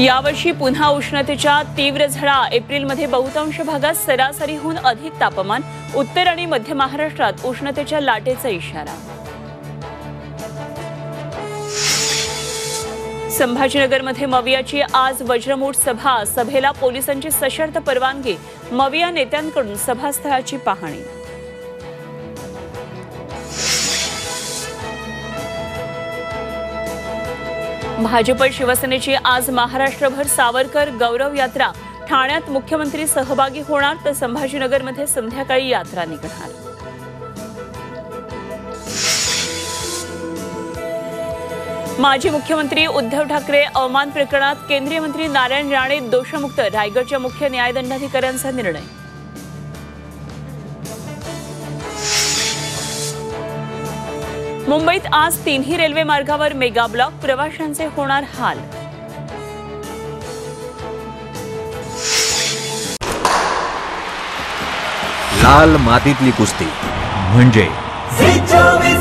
यावर्षी पुन्हा उष्णतेच्या तीव्र झळा। एप्रिलमध्ये बहुतांश भागात सरासरीहून अधिक तापमान। उत्तर आणि मध्य महाराष्ट्रात उष्णतेच्या लाटेचा इशारा। संभाजीनगरमध्ये मवियाची आज वज्रमूठ सभा। सभेला पोलिसांची सशर्त परवानगी। मविया नेत्यांकडून सभास्थळाची पाहणी। भाजप शिवसेनेची आज महाराष्ट्रभर सावरकर गौरव यात्रा। ठाण्यात मुख्यमंत्री सहभागी होणार तर संभाजीनगरमध्ये संध्याकाळी यात्रा निघणार। माजी मुख्यमंत्री उद्धव ठाकरे अवमान प्रकरणात केंद्रीय मंत्री नारायण राणे दोषमुक्त। रायगडच्या मुख्य न्यायदंडाधिकाऱ्यांचा निर्णय। मुंबईत आज तीनही रेल्वे मार्गावर मेगा ब्लॉक। प्रवाशांचे होणार हाल। लाल मातीतली कुस्ती म्हणजे